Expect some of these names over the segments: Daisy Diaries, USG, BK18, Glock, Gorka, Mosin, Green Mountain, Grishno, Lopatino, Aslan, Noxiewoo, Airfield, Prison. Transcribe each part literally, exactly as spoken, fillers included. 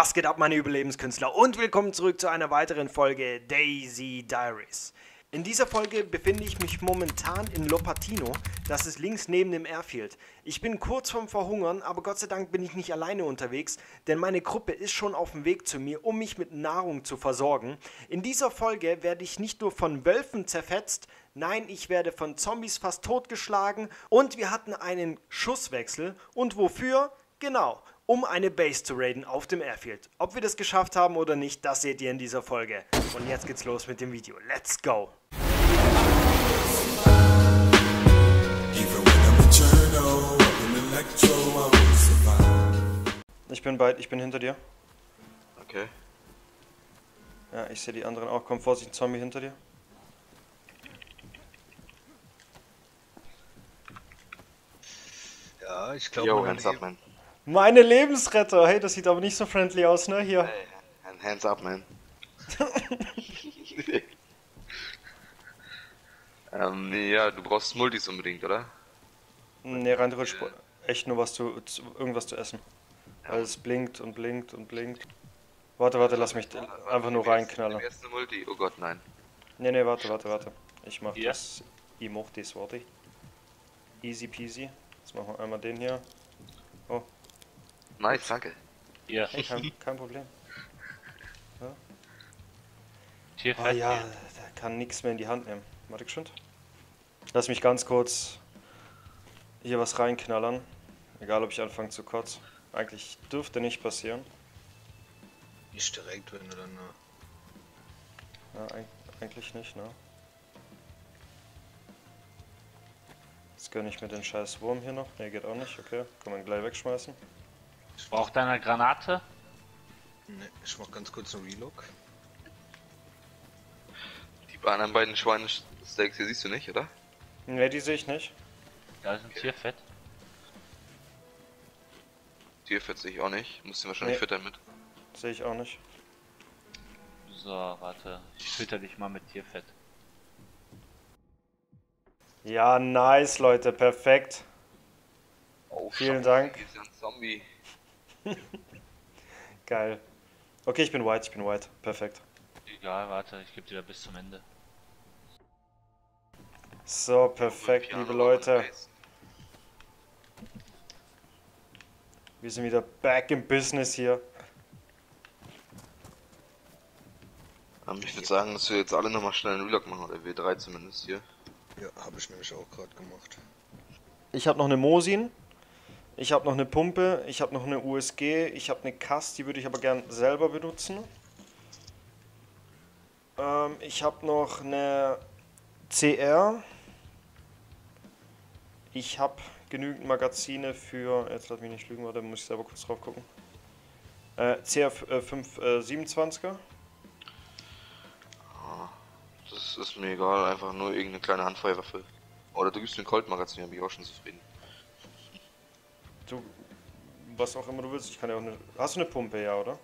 Was geht ab, meine Überlebenskünstler, und willkommen zurück zu einer weiteren Folge Daisy Diaries. In dieser Folge befinde ich mich momentan in Lopatino, das ist links neben dem Airfield. Ich bin kurz vorm Verhungern, aber Gott sei Dank bin ich nicht alleine unterwegs, denn meine Gruppe ist schon auf dem Weg zu mir, um mich mit Nahrung zu versorgen. In dieser Folge werde ich nicht nur von Wölfen zerfetzt, nein, ich werde von Zombies fast totgeschlagen und wir hatten einen Schusswechsel. Und wofür? Genau, um eine Base zu raiden auf dem Airfield. Ob wir das geschafft haben oder nicht, das seht ihr in dieser Folge. Und jetzt geht's los mit dem Video. Let's go! Ich bin bei, ich bin hinter dir. Okay. Ja, ich sehe die anderen auch. Komm, Vorsicht, ein Zombie hinter dir. Ja, ich glaube... Yo, hands up, man. Meine Lebensretter! Hey, das sieht aber nicht so friendly aus, ne? Hier. Hey, hands up, man. ähm, ja, du brauchst Multis unbedingt, oder? Ne, rein theoretisch echt nur was zu, zu, irgendwas zu essen. Ja. Weil es blinkt und blinkt und blinkt. Warte, warte, lass mich warte, einfach warte, nur reinknallen. Erst eine Multi. Oh Gott, nein. Ne, ne, warte, warte, warte. Ich mach yeah. das. Ich mach das, warte. Easy peasy. Jetzt machen wir einmal den hier. Oh. Nice, danke. Ja. Hey, kein, kein Problem. Ja. Tier oh ja, der kann nichts mehr in die Hand nehmen. Warte geschwind. Lass mich ganz kurz hier was reinknallern. Egal, ob ich anfange zu kotzen. Eigentlich dürfte nicht passieren. Nicht direkt, wenn du dann... Ne? Ja, eig eigentlich nicht, ne? Jetzt gönne ich mir den scheiß Wurm hier noch. Ne, geht auch nicht. Okay, kann man gleich wegschmeißen. Ich brauch deine Granate. Ne, ich mach ganz kurz einen Reload. Die anderen beiden Schweinesteaks hier siehst du nicht, oder? Ne, die sehe ich nicht. Da ist ein okay. Tierfett. Tierfett sehe ich auch nicht. Musst du wahrscheinlich nee. füttern mit. Sehe ich auch nicht. So, warte. Ich fütter dich mal mit Tierfett. Ja, nice, Leute. Perfekt. Oh, vielen Dank. Hier ist ja ein Zombie. Geil. Okay, ich bin white, ich bin white. Perfekt. Egal, warte, ich geb dir da bis zum Ende. So, perfekt, liebe Leute. Wir sind wieder back in business hier. Ich würde sagen, dass wir jetzt alle nochmal schnell einen Relog machen, oder W drei zumindest hier. Ja, habe ich nämlich auch gerade gemacht. Ich habe noch eine Mosin. Ich habe noch eine Pumpe, ich habe noch eine U S G, ich habe eine Kass, die würde ich aber gern selber benutzen. Ähm, ich habe noch eine C R. Ich habe genügend Magazine für, jetzt lass mich nicht lügen, warte, muss ich selber kurz drauf gucken. Äh, C R äh, fünf siebenundzwanziger. Das ist mir egal, einfach nur irgendeine kleine Handfeuerwaffe. Oder du gibst mir ein Colt-Magazin, da bin ich auch schon zufrieden. Du, was auch immer du willst, ich kann ja auch eine... Hast du eine Pumpe, ja, oder?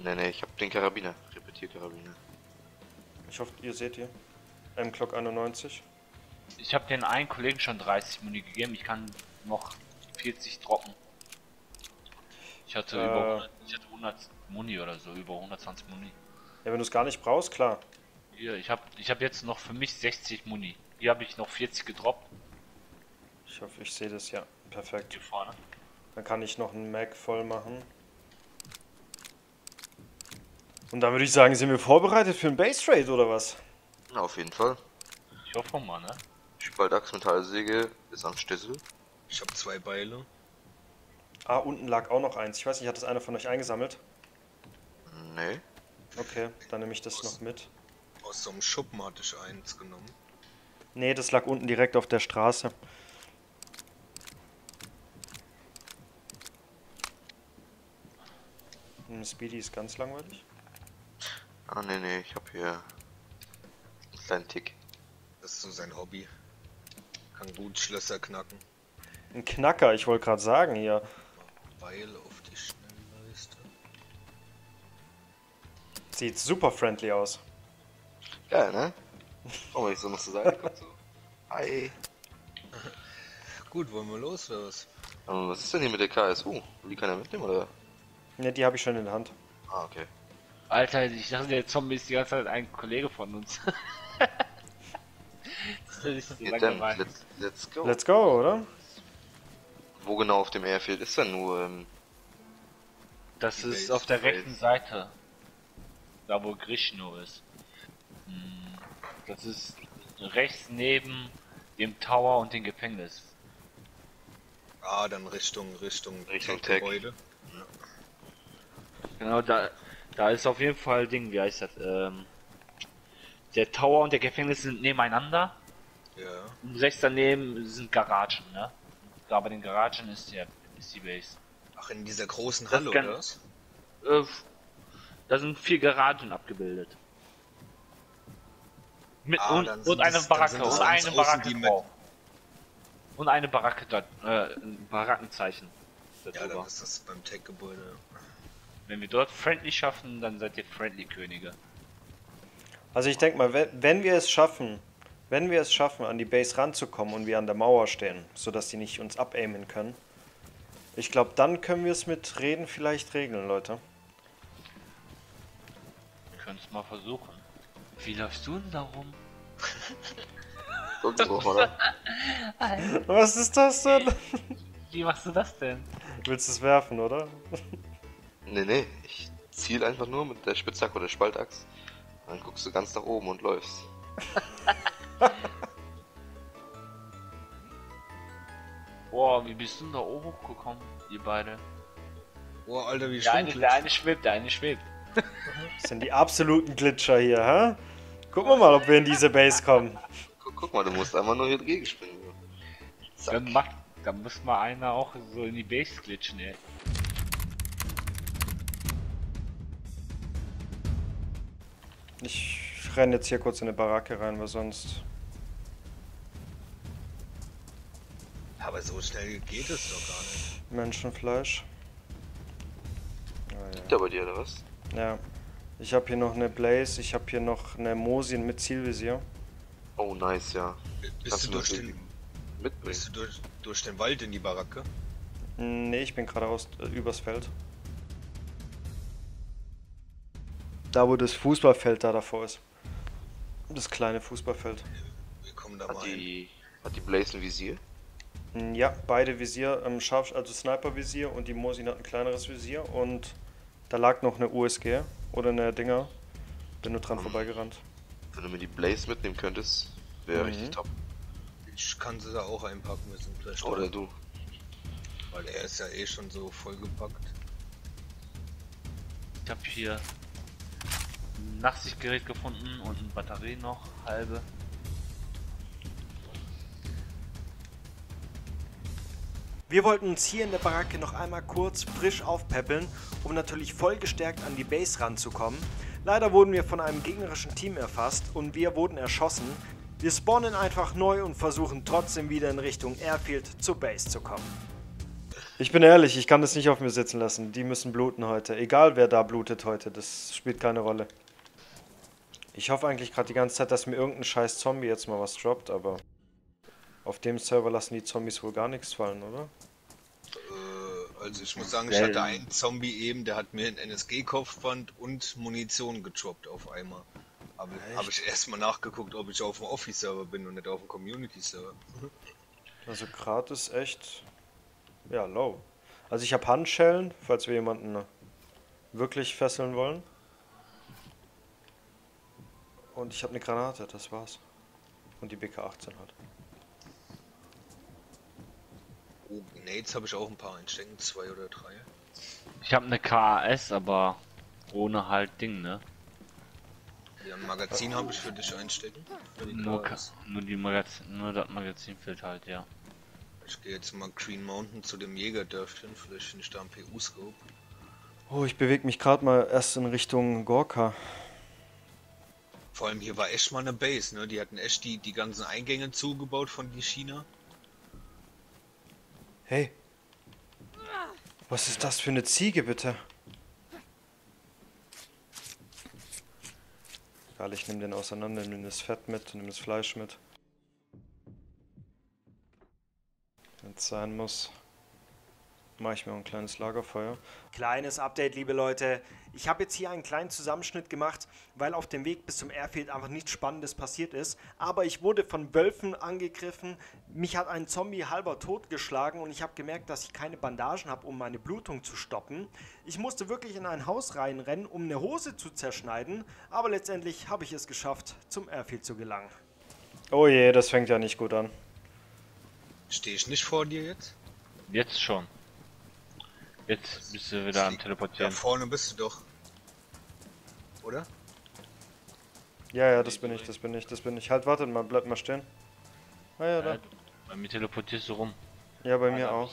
Ne, ne, ich hab den Karabiner, Repetierkarabiner. Ich hoffe, ihr seht hier. M-Glock einundneunzig. Ich hab den einen Kollegen schon dreißig Muni gegeben, ich kann noch vierzig droppen. Ich hatte äh, über hundert, ich hatte hundert Muni oder so, über hundertzwanzig Muni. Ja, wenn du es gar nicht brauchst, klar. Hier, ich hab, ich hab jetzt noch für mich sechzig Muni. Hier habe ich noch vierzig gedroppt. Ich hoffe, ich sehe das, ja. Perfekt. Hier vorne. Dann kann ich noch einen Mac voll machen. Und dann würde ich sagen, sind wir vorbereitet für einen Base Raid oder was? Na, auf jeden Fall. Ich hoffe mal, ne? Ich hab bald Axt, Metallsäge, ist am Stissel. Ich habe zwei Beile. Ah, unten lag auch noch eins. Ich weiß nicht, hat das einer von euch eingesammelt? Nee. Okay, dann nehme ich das aus, noch mit. Aus so einem Schuppen hatte ich eins genommen. Nee, das lag unten direkt auf der Straße. Speedy ist ganz langweilig. Ah ne, ne, ich hab hier einen kleinen Tick. Das ist so sein Hobby. Kann gut Schlösser knacken. Ein Knacker, ich wollte gerade sagen hier. Weil auf die Schnellleiste. Sieht super friendly aus. Geil, ne? Oh, ich so muss zur Seite kommen. So. Hi. Gut, wollen wir los oder was? Aber was ist denn hier mit der K S U? Will die keiner mitnehmen oder? Ne, die habe ich schon in der Hand. Ah, okay. Alter, ich dachte, der Zombie ist die ganze Zeit ein Kollege von uns. Das ist so langweilig. Let's, let's go. Let's go, oder? Wo genau auf dem Airfield ist er nur? Ähm, das ist auf der rechten Seite. Da wo Grishno ist. Das ist rechts neben dem Tower und dem Gefängnis. Ah, dann Richtung, Richtung, Richtung Gebäude. Ja. Genau, da, da ist auf jeden Fall Ding, wie heißt das? Ähm, der Tower und der Gefängnis sind nebeneinander. Ja. Und rechts daneben sind Garagen, ne? Da bei den Garagen ist, der, ist die Base. Ach, in dieser großen Halle, oder was? Äh, da sind vier Garagen abgebildet. Mit ah, und, und eine das, Baracke und eine Baracke drauf. Und eine Baracke da, äh, ein Barackenzeichen. Ja, dann ist das beim Tech-Gebäude. Wenn wir dort Friendly schaffen, dann seid ihr Friendly-Könige. Also ich denke mal, wenn, wenn wir es schaffen, wenn wir es schaffen, an die Base ranzukommen und wir an der Mauer stehen, sodass die nicht uns abaimen können, ich glaube, dann können wir es mit Reden vielleicht regeln, Leute. Wir können es mal versuchen. Wie läufst du denn da rum? Was ist das denn? Wie machst du das denn? Willst du es werfen, oder? Nee, nee, ich ziel einfach nur mit der Spitzhacke oder Spaltachs. Dann guckst du ganz nach oben und läufst. Boah, wie bist du denn da oben hochgekommen, ihr beide? Boah, Alter, wie schön. Der, der eine schwebt, der eine schwebt. Das sind die absoluten Glitcher hier, hä? Gucken wir mal, ob wir in diese Base kommen. Guck, guck mal, du musst einfach nur hier dagegen springen. Dann, macht, dann muss mal einer auch so in die Base glitschen, ey. Ich renne jetzt hier kurz in eine Baracke rein, weil sonst... Aber so schnell geht es doch gar nicht. Menschenfleisch. Oh, ja. Liegt da bei dir, oder was? Ja. Ich habe hier noch eine Blaze, ich habe hier noch eine Mosin mit Zielvisier. Oh nice, ja. Bist du, du durch den, bist du durch, durch den Wald in die Baracke? Ne, ich bin geradeaus äh, übers Feld. Da wo das Fußballfeld da davor ist. Das kleine Fußballfeld. Wir kommen da mal hat die, hat die Blaze ein Visier? Ja, beide Visier, ähm, Scharf, also Sniper-Visier und die Mosin hat ein kleineres Visier und da lag noch eine U S G oder eine Dinger. Bin nur dran um, vorbeigerannt. Wenn du mir die Blaze mitnehmen könntest, wäre mhm. richtig top. Ich kann sie da auch einpacken müssen. Vielleicht oder du. Weil er ist ja eh schon so vollgepackt. Ich hab hier ein Nachtsichtgerät gefunden und eine Batterie noch, halbe. Wir wollten uns hier in der Baracke noch einmal kurz frisch aufpäppeln, um natürlich voll gestärkt an die Base ranzukommen. Leider wurden wir von einem gegnerischen Team erfasst und wir wurden erschossen. Wir spawnen einfach neu und versuchen trotzdem wieder in Richtung Airfield zur Base zu kommen. Ich bin ehrlich, ich kann das nicht auf mir sitzen lassen. Die müssen bluten heute. Egal wer da blutet heute, das spielt keine Rolle. Ich hoffe eigentlich gerade die ganze Zeit, dass mir irgendein scheiß Zombie jetzt mal was droppt, aber... Auf dem Server lassen die Zombies wohl gar nichts fallen, oder? Äh, also ich muss sagen, ich hatte einen Zombie eben, der hat mir ein N S G-Kopfband und Munition getroppt auf einmal. Aber habe ich erstmal nachgeguckt, ob ich auf dem Office-Server bin und nicht auf dem Community-Server. Also gerade ist echt... ja, low. Also ich habe Handschellen, falls wir jemanden wirklich fesseln wollen. Und ich habe eine Granate, das war's. Und die B K achtzehn hat. Oh, Nades habe ich auch ein paar einstecken, zwei oder drei. Ich habe eine K A S, aber ohne halt Ding, ne? Ja, ein Magazin habe ich für dich einstecken. Für die nur, nur, die Magazin, nur das Magazin fehlt halt, ja. Ich gehe jetzt mal Green Mountain zu dem Jägerdörfchen, vielleicht finde ich da einen P U-Scope. Oh, ich bewege mich gerade mal erst in Richtung Gorka. Vor allem hier war echt mal eine Base, ne? Die hatten echt die, die ganzen Eingänge zugebaut von die China. Hey, was ist das für eine Ziege, bitte? Egal, ich nehme den auseinander, nehme das Fett mit, nehme das Fleisch mit. Wenn es sein muss. mache ich mir ein kleines Lagerfeuer. Kleines Update, liebe Leute. Ich habe jetzt hier einen kleinen Zusammenschnitt gemacht, weil auf dem Weg bis zum Airfield einfach nichts Spannendes passiert ist. Aber ich wurde von Wölfen angegriffen, mich hat ein Zombie halber totgeschlagen und ich habe gemerkt, dass ich keine Bandagen habe, um meine Blutung zu stoppen. Ich musste wirklich in ein Haus reinrennen, um eine Hose zu zerschneiden, aber letztendlich habe ich es geschafft, zum Airfield zu gelangen. Oh je, das fängt ja nicht gut an. Stehe ich nicht vor dir jetzt? Jetzt schon. Jetzt bist du wieder am Teleportieren. Da vorne bist du doch. Oder? Ja, ja, das bin ich, das bin ich, das bin ich. Halt, wartet mal, bleib mal stehen. Ah ja, da. Bei mir teleportierst du rum. Ja, bei mir auch.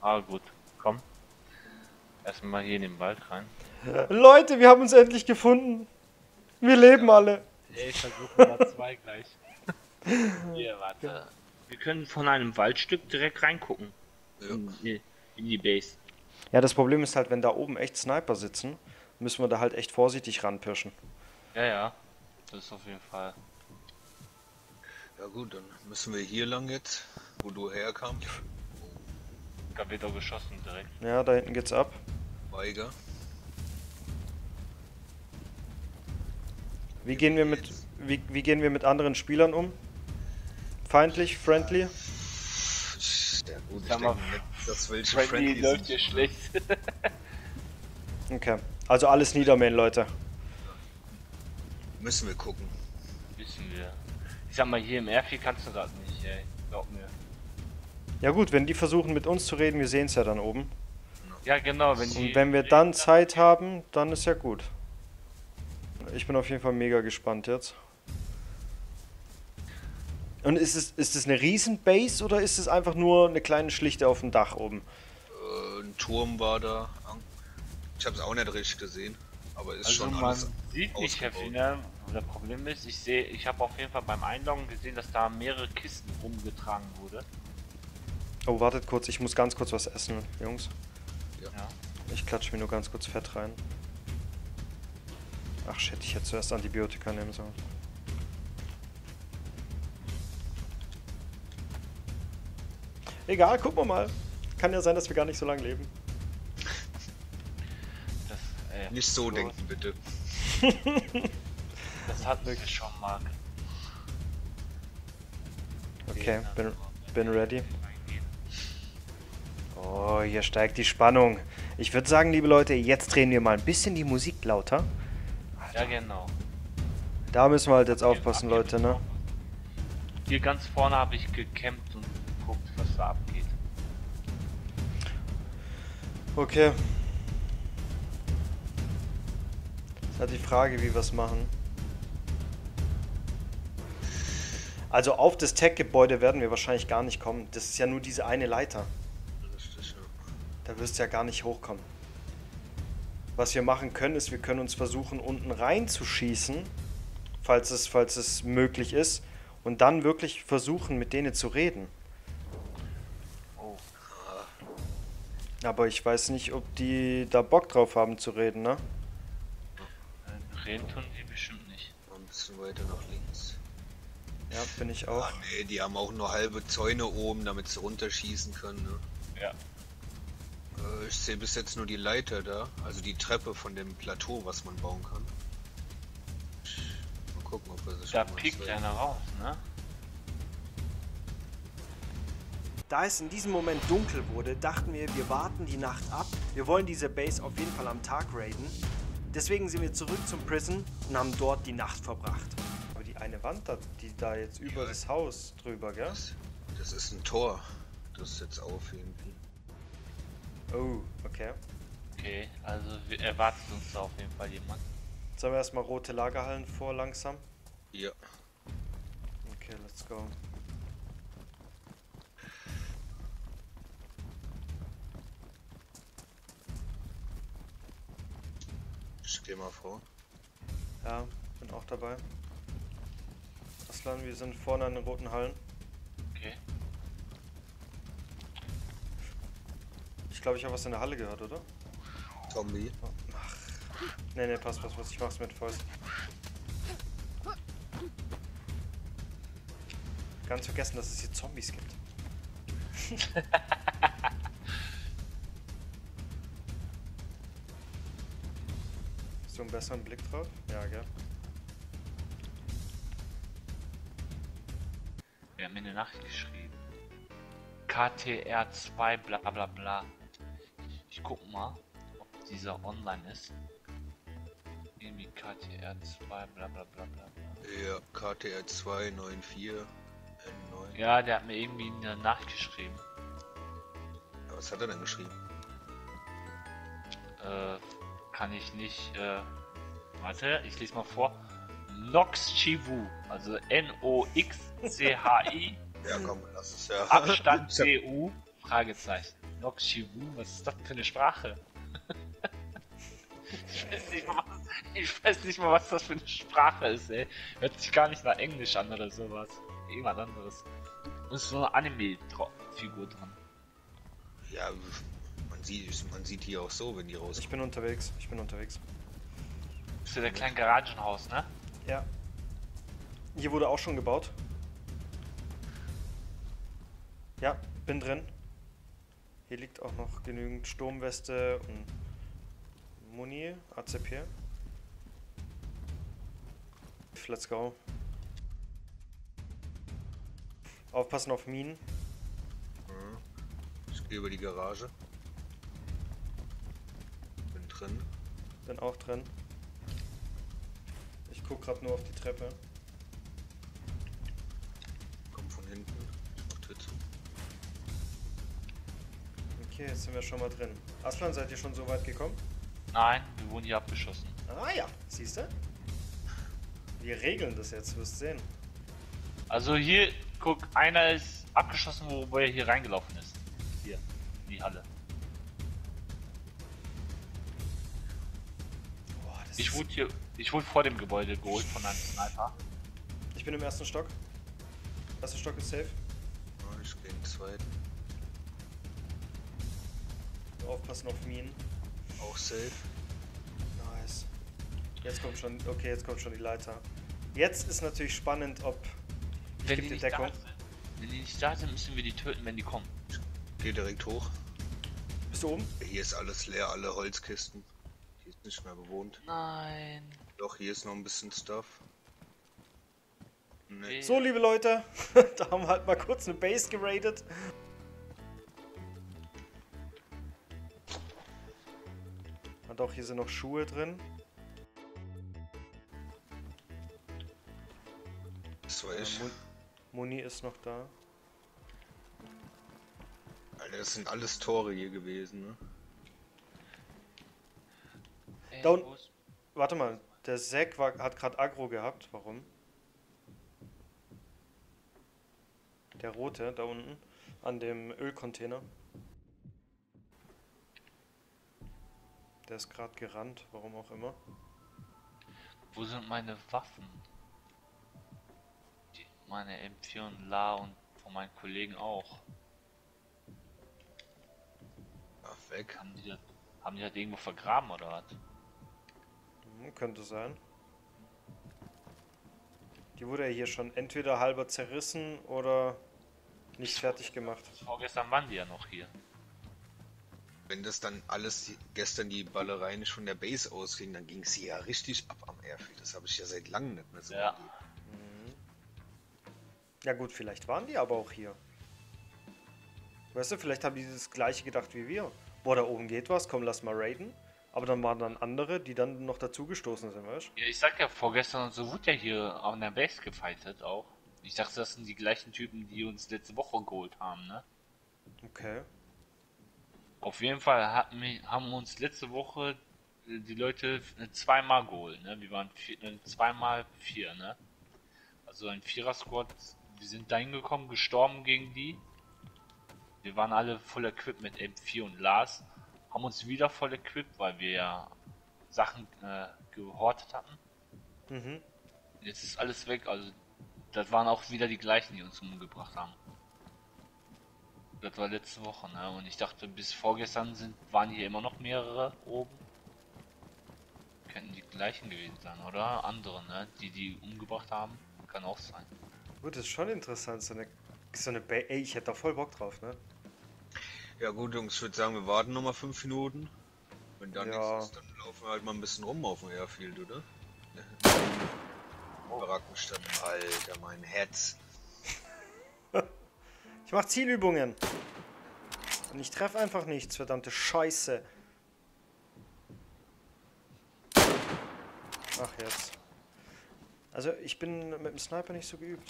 Ah, gut, komm. Erstmal hier in den Wald rein. Leute, wir haben uns endlich gefunden. Wir leben ja. alle. Ey, ich versuche mal zwei gleich. Hier, warte. Ja. Wir können von einem Waldstück direkt reingucken. Ja. In, die, in die Base. Ja, das Problem ist halt, wenn da oben echt Sniper sitzen, müssen wir da halt echt vorsichtig ranpirschen. Ja, ja. Das ist auf jeden Fall. Ja gut, dann müssen wir hier lang jetzt, wo du herkamst. Da wird auch geschossen direkt. Ja, da hinten geht's ab. Weiger. Wie gehen wir mit, wie, wie gehen wir mit anderen Spielern um? Feindlich, friendly? Ja gut, ich denke, das will schon friendly, friendly läuft hier schlecht. Okay, also alles niedermähen, Leute. Müssen wir gucken. Müssen wir. Ich sag mal, hier im Airfield kannst du das nicht, ey. Glaub mir. Ja gut, wenn die versuchen mit uns zu reden, wir sehen's ja dann oben. Ja genau, wenn die... Und wenn wir dann Zeit haben, dann ist ja gut. Ich bin auf jeden Fall mega gespannt jetzt. Und ist es, ist es eine Riesen-Base oder ist es einfach nur eine kleine Schlichte auf dem Dach oben? Äh, ein Turm war da. Ich hab's auch nicht richtig gesehen. Aber ist also schon man alles sieht nicht, Herr Fiener. Das Problem ist, ich sehe, ich habe auf jeden Fall beim Einloggen gesehen, dass da mehrere Kisten rumgetragen wurde. Oh, wartet kurz, ich muss ganz kurz was essen, Jungs. Ja. Ich klatsche mir nur ganz kurz Fett rein. Ach shit, ich hätte zuerst Antibiotika nehmen sollen. Egal, gucken wir mal. Kann ja sein, dass wir gar nicht so lange leben. Das, äh, nicht so denken, bitte. Das hat wirklich schon mal. Okay, bin, bin ready. Oh, hier steigt die Spannung. Ich würde sagen, liebe Leute, jetzt drehen wir mal ein bisschen die Musik lauter. Alter. Ja, genau. Da müssen wir halt jetzt aufpassen, Leute, ne? Hier ganz vorne habe ich gecampt und geguckt, was da abgeht. Okay. Jetzt hat die Frage, wie wir es machen. Also auf das Tech-Gebäude werden wir wahrscheinlich gar nicht kommen. Das ist ja nur diese eine Leiter. Da wirst du ja gar nicht hochkommen. Was wir machen können, ist, wir können uns versuchen, unten reinzuschießen, falls es, falls es möglich ist, und dann wirklich versuchen, mit denen zu reden. Oh. Aber ich weiß nicht, ob die da Bock drauf haben zu reden, ne? Reden tun die bestimmt nicht. Ein bisschen weiter nach links. Ja, bin ich auch. Ah, nee, die haben auch nur halbe Zäune oben, damit sie runterschießen können, ne? Ja. Äh, ich sehe bis jetzt nur die Leiter da, also die Treppe von dem Plateau, was man bauen kann. Mal gucken, ob wir das schon. Da piekt einer raus, ne? Da es in diesem Moment dunkel wurde, dachten wir, wir warten die Nacht ab. Wir wollen diese Base auf jeden Fall am Tag raiden. Deswegen sind wir zurück zum Prison und haben dort die Nacht verbracht. Aber die eine Wand, da, die da jetzt über ja, das Haus drüber, gell? Das, das ist ein Tor, das jetzt aufheben. Oh, okay. Okay, also wir erwarten uns da auf jeden Fall jemand. Sollen wir erstmal rote Lagerhallen vor langsam? Ja. Okay, let's go. Ich geh mal vor. Ja, bin auch dabei. Aslan, wir sind vorne an den roten Hallen. Okay. Ich glaube, ich habe was in der Halle gehört, oder? Zombie. Oh, ach. Nee, nee, pass, pass, pass. Ich mach's mit Fäust. Ganz vergessen, dass es hier Zombies gibt. einen besseren Blick drauf? Ja, gell? Wir haben mir eine Nachricht geschrieben. K T R zwei bla bla bla. Ich guck mal, ob dieser online ist. Irgendwie K T R zwei bla bla bla bla. Ja, K T R zwei neun vier N neun. Ja, der hat mir irgendwie eine Nachricht geschrieben. Ja, was hat er denn geschrieben? Äh, kann ich nicht, äh, warte, ich lese mal vor. Noxiewoo, also N O X C H I. Ja, komm, lass es ja. Abstand C U, Fragezeichen. Noxiewoo, was ist das für eine Sprache? Ich weiß nicht mal, was, ich weiß nicht mal, was das für eine Sprache ist, ey. Hört sich gar nicht nach Englisch an oder sowas. Irgendwas anderes. Und ist so eine Anime-Figur dran. Ja, man sieht, man sieht hier auch so, wenn die raus. Ich bin unterwegs, ich bin unterwegs. Bist du der kleinen Garagenhaus, ne? Ja. Hier wurde auch schon gebaut. Ja, bin drin. Hier liegt auch noch genügend Sturmweste und Muni, A C P. Let's go. Aufpassen auf Minen. Ich gehe über die Garage. Bin drin. Bin auch drin. Ich guck gerade nur auf die Treppe. Komm von hinten. Ich mach Tür zu. Okay, jetzt sind wir schon mal drin. Aslan, seid ihr schon so weit gekommen? Nein, wir wurden hier abgeschossen. Ah ja, siehst du? Wir regeln das jetzt, wirst sehen. Also hier, guck, einer ist abgeschossen, wobei er hier reingelaufen ist. Hier, in die Halle. Boah, das ich ist... wurde hier, ich wurde vor dem Gebäude geholt von einem Sniper. Ich bin im ersten Stock. Erster Stock ist safe. Oh, ich bin im zweiten. Aufpassen auf Minen. Auch safe. Nice. Jetzt kommt schon, okay, jetzt kommt schon die Leiter. Jetzt ist natürlich spannend, ob... Ich wenn, die die Deckung. Da, wenn die nicht da sind, müssen wir die töten, wenn die kommen. Ich geh direkt hoch. Bist du oben? Hier ist alles leer, alle Holzkisten. Hier ist nicht mehr bewohnt. Nein. Doch, hier ist noch ein bisschen Stuff. Nee. So, liebe Leute, da haben wir halt mal kurz eine Base geradet. Doch, hier sind noch Schuhe drin. Das war ich. Mun Muni ist noch da. Alter, das sind alles Tore hier gewesen, ne? Ey, da unten. Warte mal, der Zack war, hat gerade Aggro gehabt. Warum? Der rote da unten an dem Ölcontainer. Der ist gerade gerannt, warum auch immer. Wo sind meine Waffen? Die, meine M vier und La und von meinen Kollegen auch. Ach, weg. Haben die das, haben die das irgendwo vergraben oder was? Hm, könnte sein. Die wurde ja hier schon entweder halber zerrissen oder nicht fertig gemacht. Vorgestern waren die ja noch hier. Wenn das dann alles die, gestern die Ballereien schon der Base ausging, dann ging sie ja richtig ab am Airfield. Das habe ich ja seit langem nicht mehr so ja. Mhm. Ja gut, vielleicht waren die aber auch hier. Weißt du, vielleicht haben die das gleiche gedacht wie wir. Boah, da oben geht was, komm, lass mal raiden. Aber dann waren dann andere, die dann noch dazugestoßen sind, weißt du? Ja, ich sag ja, vorgestern und so wurde ja hier an der Base gefightet auch. Ich dachte, das sind die gleichen Typen, die uns letzte Woche geholt haben, ne? Okay. Auf jeden Fall hat mich, haben uns letzte Woche die Leute zweimal geholt, ne? Wir waren vier, zweimal vier, ne? Also ein Vierer-Squad, wir sind da hingekommen, gestorben gegen die. Wir waren alle voll equipped mit M vier und Lars. Haben uns wieder voll equipped, weil wir ja Sachen äh, gehortet hatten. Mhm. Jetzt ist alles weg, also das waren auch wieder die gleichen, die uns umgebracht haben. Das war letzte Woche, ne? Und ich dachte, bis vorgestern sind, waren hier immer noch mehrere oben. Könnten die gleichen gewesen sein, oder? Andere, ne? Die die umgebracht haben. Kann auch sein. Gut, das ist schon interessant. So eine, so eine Bay. Ey, ich hätte da voll Bock drauf, ne? Ja gut, Jungs, ich würde sagen, wir warten nochmal fünf Minuten. Wenn da ja. nichts ist, dann laufen wir halt mal ein bisschen rum auf dem Airfield, oder? Oh. Barackenstadt, Alter, mein Herz. Ich mach Zielübungen. Und ich treffe einfach nichts, verdammte Scheiße. Ach jetzt. Also ich bin mit dem Sniper nicht so geübt.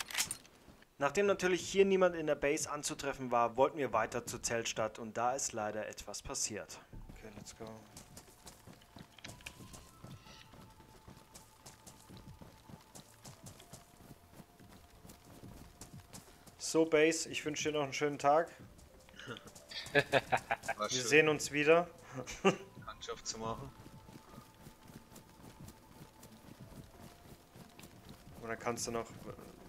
Nachdem natürlich hier niemand in der Base anzutreffen war, wollten wir weiter zur Zeltstadt und da ist leider etwas passiert. Okay, let's go. So Base, ich wünsche dir noch einen schönen Tag. War wir schön. Sehen uns wieder. Mannschaft zu machen. Oder kannst du noch,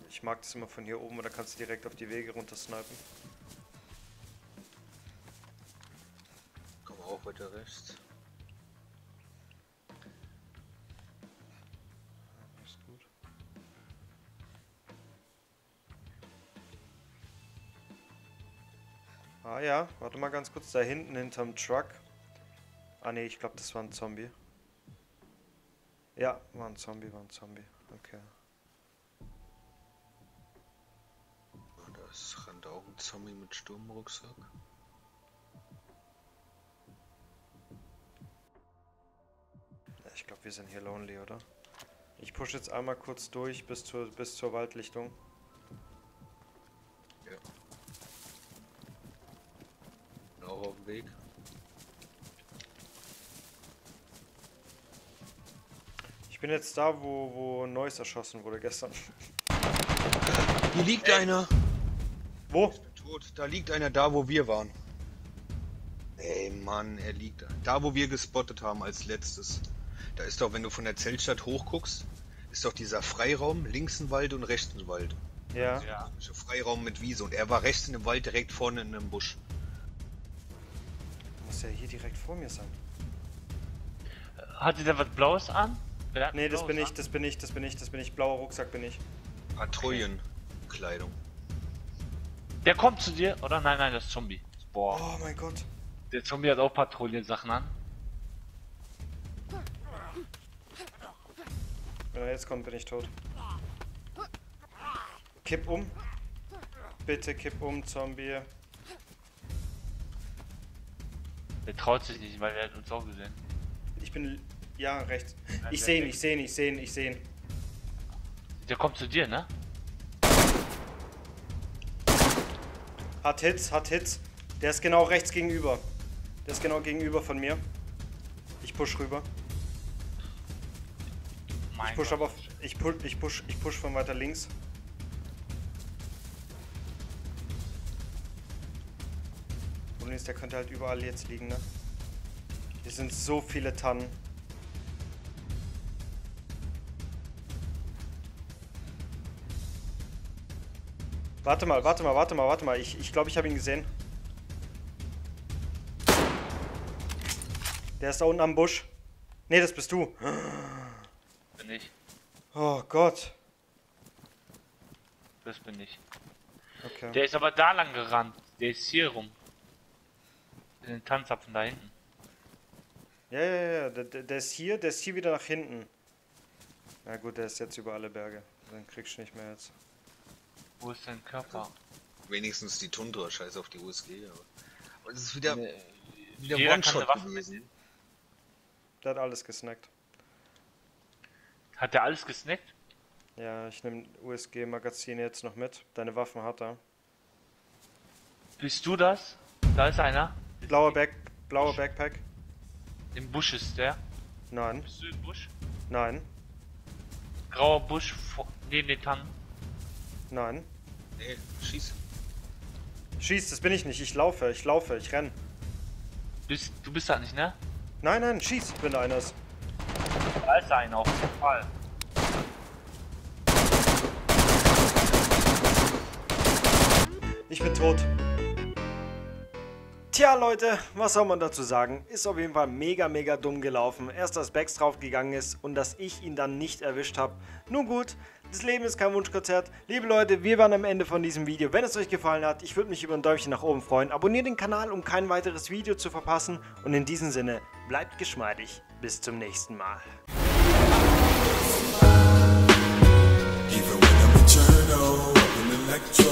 ich mag das immer von hier oben, oder kannst du direkt auf die Wege runter snipen. Komm auch weiter rechts. Ist gut. Ah ja, warte mal ganz kurz, da hinten hinterm Truck. Ah ne, ich glaube das war ein Zombie. Ja, war ein Zombie, war ein Zombie. Okay. Es rennt auch ein Zombie mit Sturmrucksack. Ja, ich glaube, wir sind hier lonely, oder? Ich pushe jetzt einmal kurz durch bis zur, bis zur Waldlichtung. Ja. Bin auch auf dem Weg. Ich bin jetzt da, wo, wo Neues erschossen wurde gestern. Hier liegt Ey. einer. Wo? Ich bin tot. Da liegt einer da, wo wir waren. Ey, Mann, er liegt da. Da, wo wir gespottet haben als letztes. Da ist doch, wenn du von der Zeltstadt hochguckst, ist doch dieser Freiraum, links ein Wald und rechts ein Wald. Ja. Also ja. Freiraum mit Wiese. Und er war rechts in dem Wald, direkt vorne in einem Busch. Muss ja hier direkt vor mir sein. Hatte der was Blaues an? Nee, das Blaues bin ich, das bin ich, das bin ich, das bin ich. Blauer Rucksack bin ich. Patrouillenkleidung. Der kommt zu dir, oder? Nein, nein, das ist Zombie. Boah. Oh mein Gott. Der Zombie hat auch Patrouillensachen an. Wenn er jetzt kommt, bin ich tot. Kipp um. Bitte kipp um, Zombie. Der traut sich nicht, weil er hat uns auch gesehen. Ich bin... ja, rechts. Nein, ich sehe ihn, ich sehe ihn, ich sehe ihn, ich sehe ihn. Der kommt zu dir, ne? Hat Hits, hat Hits. Der ist genau rechts gegenüber. Der ist genau gegenüber von mir. Ich push rüber. Mein ich push Gott. aber... Ich push, ich push, ich push von weiter links. Problem ist, der könnte halt überall jetzt liegen, ne? Hier sind so viele Tannen. Warte mal, warte mal, warte mal, warte mal. Ich glaube, ich, glaub, ich habe ihn gesehen. Der ist da unten am Busch. Nee, das bist du. Bin ich. Oh Gott. Das bin ich. Okay. Der ist aber da lang gerannt. Der ist hier rum. In den Tanzapfen da hinten. Ja, ja, ja. Der, der ist hier, der ist hier wieder nach hinten. Na gut, der ist jetzt über alle Berge. Dann kriegst du nicht mehr jetzt. Wo ist dein Körper? Wenigstens die Tundra, scheiß auf die U S G, aber... Und es ist wieder... Nee, wieder One-Shot gewesen. Der hat alles gesnackt. Hat der alles gesnackt? Ja, ich nehme U S G-Magazin jetzt noch mit. Deine Waffen hat er. Bist du das? Da ist einer. Blauer Back... Blauer Backpack. Im Busch ist der? Nein. Bist du im Busch? Nein. Grauer Busch neben den Tannen. Nein. Nee, schieß. Schieß, das bin ich nicht. Ich laufe, ich laufe, ich renn. Bist, du bist da nicht, ne? Nein, nein, schieß, wenn da einer ist. Da ist einer, auf jeden Fall. Ich bin tot. Tja Leute, was soll man dazu sagen? Ist auf jeden Fall mega mega dumm gelaufen. Erst dass Bex drauf gegangen ist und dass ich ihn dann nicht erwischt habe. Nun gut, das Leben ist kein Wunschkonzert. Liebe Leute, wir waren am Ende von diesem Video. Wenn es euch gefallen hat, ich würde mich über ein Däumchen nach oben freuen. Abonniert den Kanal, um kein weiteres Video zu verpassen. Und in diesem Sinne, bleibt geschmeidig. Bis zum nächsten Mal. Even when I'm a journal, I'm an electro.